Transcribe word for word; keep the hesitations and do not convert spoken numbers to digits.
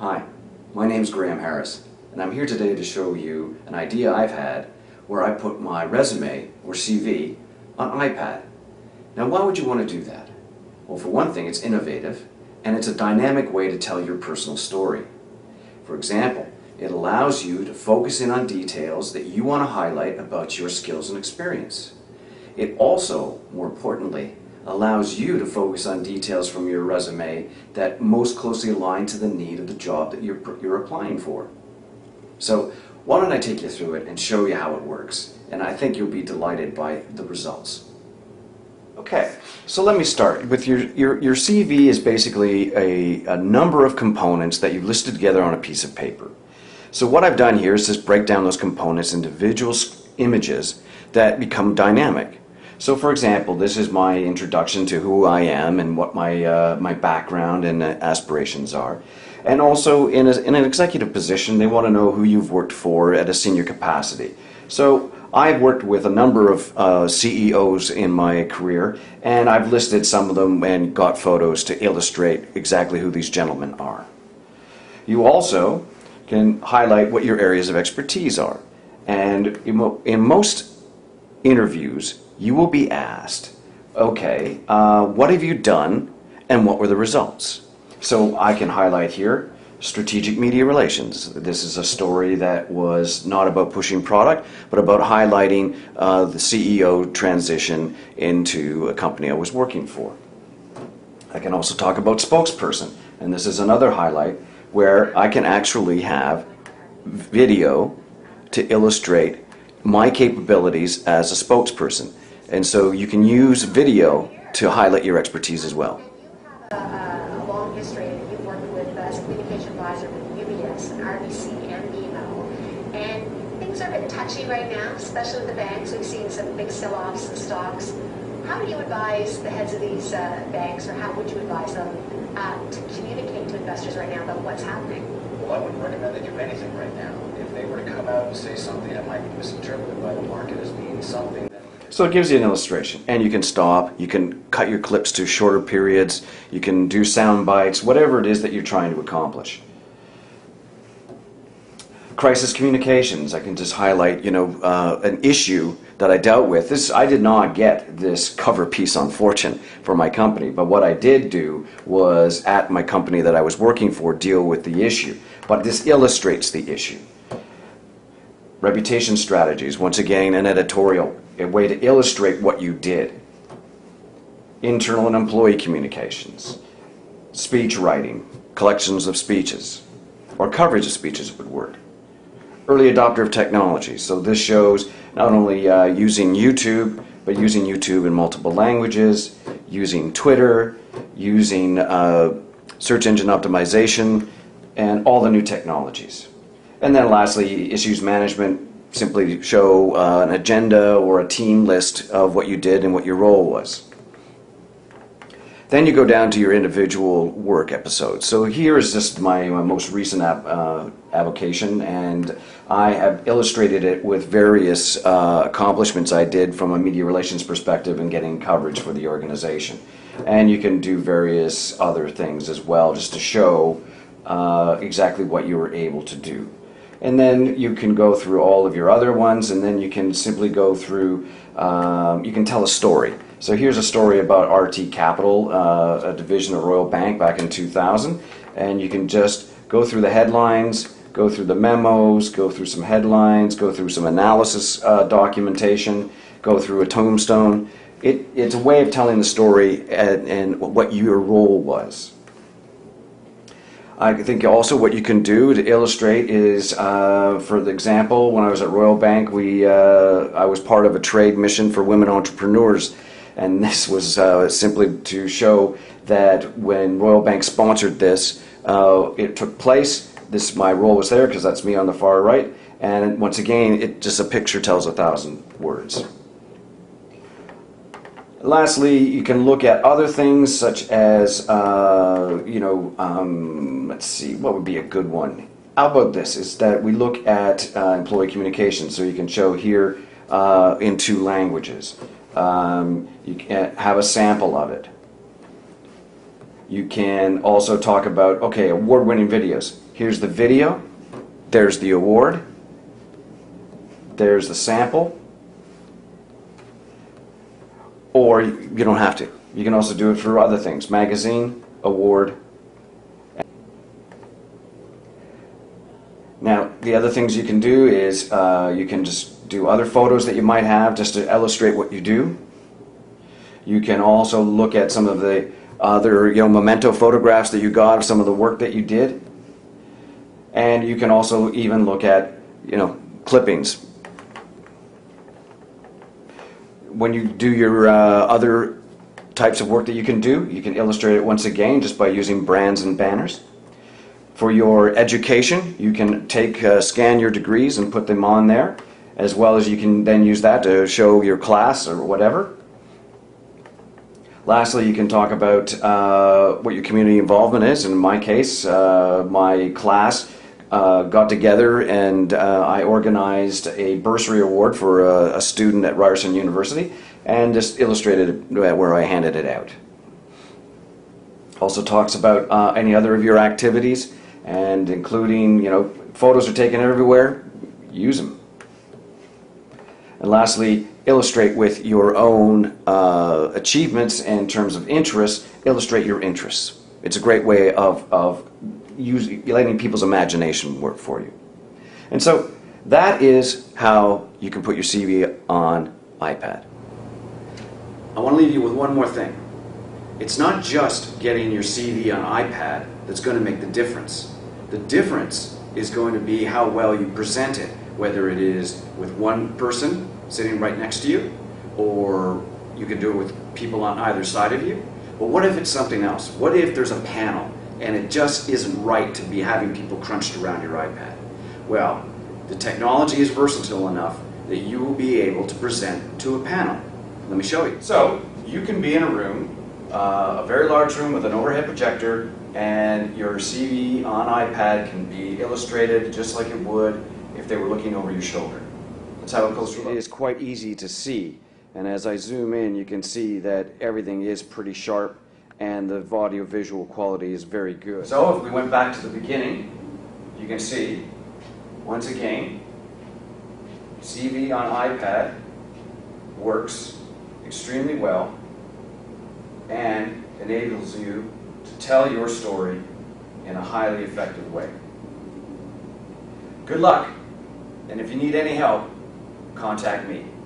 Hi, my name's Graham Harris, and I'm here today to show you an idea I've had where I put my resume, or C V, on iPad. Now, why would you want to do that? Well, for one thing, it's innovative, and it's a dynamic way to tell your personal story. For example, it allows you to focus in on details that you want to highlight about your skills and experience. It also, more importantly, allows you to focus on details from your resume that most closely align to the need of the job that you're, you're applying for. So why don't I take you through it and show you how it works, and I think you'll be delighted by the results. Okay, so let me start with your, your, your C V is basically a, a number of components that you've listed together on a piece of paper. So what I've done here is just break down those components into visual images that become dynamic. So, for example, this is my introduction to who I am and what my, uh, my background and uh, aspirations are. And also, in, a, in an executive position, they want to know who you've worked for at a senior capacity. So, I've worked with a number of uh, C E Os in my career, and I've listed some of them and got photos to illustrate exactly who these gentlemen are. You also can highlight what your areas of expertise are. And in, mo in most interviews, you will be asked, okay, uh, what have you done and what were the results? So I can highlight here strategic media relations. This is a story that was not about pushing product, but about highlighting uh, the C E O transition into a company I was working for. I can also talk about spokesperson, and this is another highlight where I can actually have video to illustrate my capabilities as a spokesperson. And so you can use video to highlight your expertise as well. You have a, a long history and you've worked with as a communication advisor with U B S and R B C and B M O. And things are a bit touchy right now, especially with the banks. We've seen some big sell-offs in stocks. How do you advise the heads of these uh, banks, or how would you advise them uh, to communicate to investors right now about what's happening? Well, I wouldn't recommend they do anything right now. If they were to come out and say something that might be misinterpreted by the market as being something that... So it gives you an illustration, and you can stop, you can cut your clips to shorter periods, you can do sound bites, whatever it is that you're trying to accomplish. Crisis communications, I can just highlight, you know, uh, an issue that I dealt with. This, I did not get this cover piece on Fortune for my company, but what I did do was at my company that I was working for deal with the issue. But this illustrates the issue. Reputation strategies, once again an editorial, a way to illustrate what you did. Internal and employee communications, speech writing, collections of speeches, or coverage of speeches would work. Early adopter of technology, so this shows not only uh, using YouTube, but using YouTube in multiple languages, using Twitter, using uh, search engine optimization, and all the new technologies. And then lastly, issues management, simply show uh, an agenda or a team list of what you did and what your role was. Then you go down to your individual work episodes. So here is just my, my most recent ap uh, application, and I have illustrated it with various uh, accomplishments I did from a media relations perspective and getting coverage for the organization. And you can do various other things as well just to show uh, exactly what you were able to do. And then you can go through all of your other ones, and then you can simply go through, um, you can tell a story. So here's a story about R T Capital, uh, a division of Royal Bank back in two thousand, and you can just go through the headlines, go through the memos, go through some headlines, go through some analysis uh, documentation, go through a tombstone. It, it's a way of telling the story and, and what your role was. I think also what you can do to illustrate is, uh, for the example, when I was at Royal Bank, we, uh, I was part of a trade mission for women entrepreneurs, and this was uh, simply to show that when Royal Bank sponsored this, uh, it took place. This, my role was there because that's me on the far right, and once again, it just a picture tells a thousand words. Lastly, you can look at other things such as, uh, you know, um, let's see, what would be a good one? How about this, is that we look at uh, employee communication. So you can show here uh, in two languages. Um, you can have a sample of it. You can also talk about, okay, award-winning videos. Here's the video. There's the award. There's the sample. Or you don't have to. You can also do it for other things. Magazine, award. Now, the other things you can do is uh, you can just do other photos that you might have just to illustrate what you do. You can also look at some of the other, you know, memento photographs that you got of some of the work that you did. And you can also even look at, you know, clippings. When you do your uh, other types of work that you can do, you can illustrate it once again just by using brands and banners. For your education, you can take uh, scan your degrees and put them on there, as well as you can then use that to show your class or whatever. Lastly, you can talk about uh, what your community involvement is. In my case, uh, my class uh, got together and uh, I organized a bursary award for a, a student at Ryerson University and just illustrated where I handed it out. Also talks about uh, any other of your activities, and including, you know, photos are taken everywhere, use them. And lastly, illustrate with your own uh, achievements in terms of interests, illustrate your interests. It's a great way of, of using, letting people's imagination work for you. And so that is how you can put your C V on iPad. I want to leave you with one more thing. It's not just getting your C V on iPad that's going to make the difference. The difference is going to be how well you present it, whether it is with one person sitting right next to you, or you can do it with people on either side of you. But what if it's something else? What if there's a panel and it just isn't right to be having people crunched around your iPad? Well, the technology is versatile enough that you will be able to present to a panel. Let me show you. So you can be in a room, uh, a very large room with an overhead projector, and your C V on iPad can be illustrated just like it would if they were looking over your shoulder. That's how it goes. It is quite easy to see, and as I zoom in, you can see that everything is pretty sharp and the audio-visual quality is very good. So if we went back to the beginning, you can see, once again, C V on iPad works extremely well and enables you to tell your story in a highly effective way. Good luck, and if you need any help, contact me.